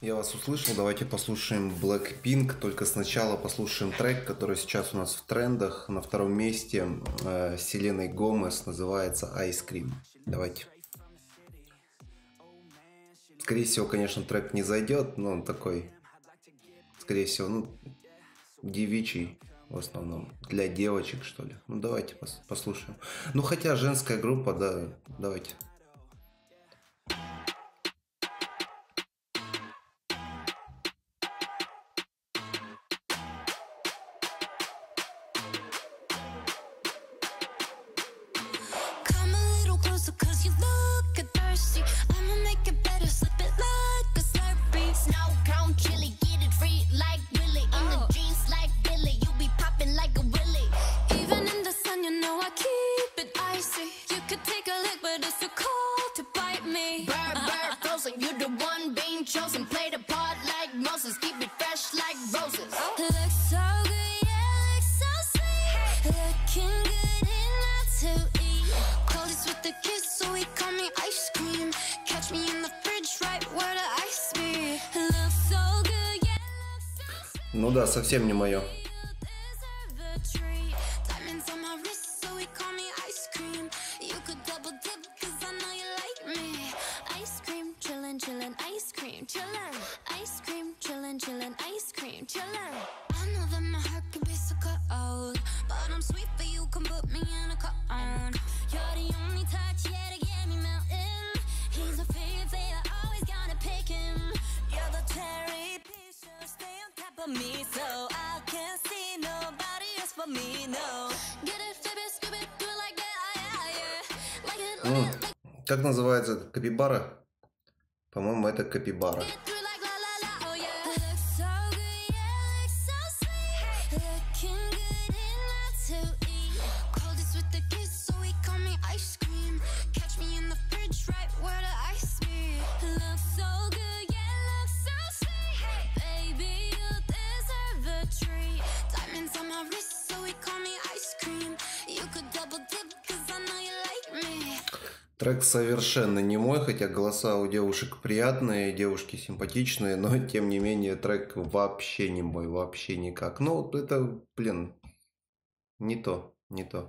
Я вас услышал, давайте послушаем Blackpink, только сначала послушаем трек, который сейчас у нас в трендах. На втором месте Селены Гомес, называется Ice Cream. Давайте. Скорее всего, конечно, трек не зайдет, но он такой, скорее всего, девичий в основном, для девочек, что ли. Ну, давайте послушаем. Ну, хотя женская группа, да, давайте. Ну да, совсем не мое. Как называется капибара? По-моему, это капибара. Трек совершенно не мой, хотя голоса у девушек приятные, девушки симпатичные, но тем не менее трек вообще не мой, вообще никак. Ну, это, блин, не то, не то.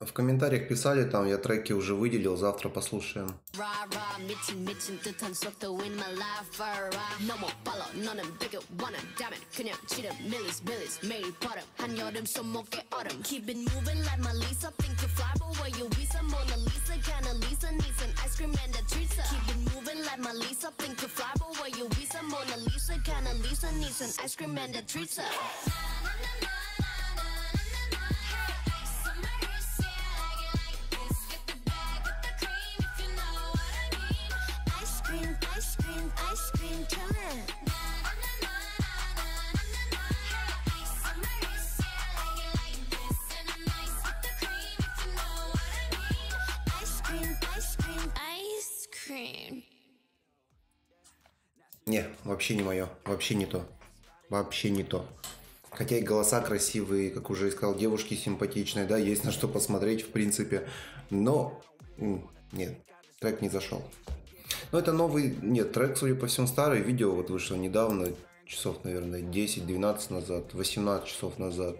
В комментариях писали, там я треки уже выделил, завтра послушаем. Не, вообще не мое, вообще не то, вообще не то. Хотя и голоса красивые, как уже сказал, девушки симпатичные, да, есть на что посмотреть, в принципе, но нет, трек не зашел. Но это новый, нет, трек, судя по всему, старый, видео вот вышло недавно, часов, наверное, 10-12 назад, 18 часов назад.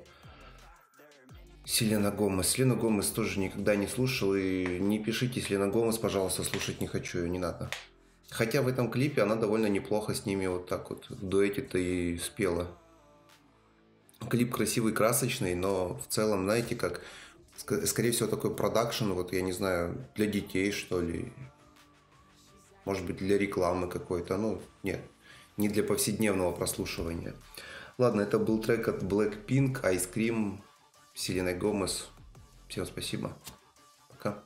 Селена Гомес. Селена Гомес тоже никогда не слушал, и не пишите Селена Гомес, пожалуйста, слушать не хочу, ее не надо. Хотя в этом клипе она довольно неплохо с ними вот так вот в дуэте-то и спела. Клип красивый, красочный, но в целом, знаете, как, скорее всего, такой продакшн, вот я не знаю, для детей, что ли, может быть, для рекламы какой-то, ну, нет, не для повседневного прослушивания. Ладно, это был трек от Blackpink, Ice Cream, Селена Гомес. Всем спасибо, пока.